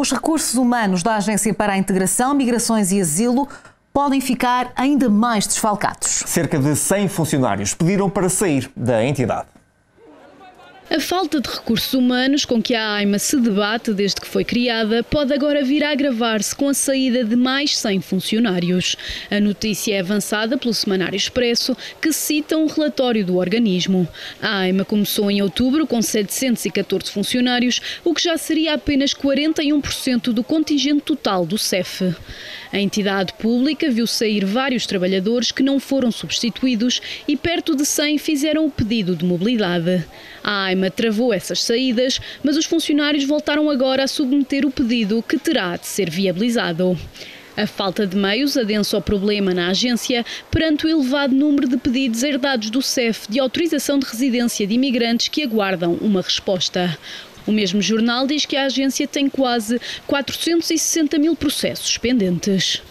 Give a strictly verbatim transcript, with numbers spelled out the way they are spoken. Os recursos humanos da Agência para a Integração, Migrações e Asilo podem ficar ainda mais desfalcados. Cerca de cem funcionários pediram para sair da entidade. A falta de recursos humanos com que a AIMA se debate desde que foi criada pode agora vir a agravar-se com a saída de mais cem funcionários. A notícia é avançada pelo Semanário Expresso, que cita um relatório do organismo. A AIMA começou em outubro com setecentos e catorze funcionários, o que já seria apenas quarenta e um por cento do contingente total do C E F. A entidade pública viu sair vários trabalhadores que não foram substituídos e perto de cem fizeram o pedido de mobilidade. A AIMA travou essas saídas, mas os funcionários voltaram agora a submeter o pedido, que terá de ser viabilizado. A falta de meios adensa o problema na agência perante o elevado número de pedidos herdados do C E F de autorização de residência de imigrantes que aguardam uma resposta. O mesmo jornal diz que a agência tem quase quatrocentos e sessenta mil processos pendentes.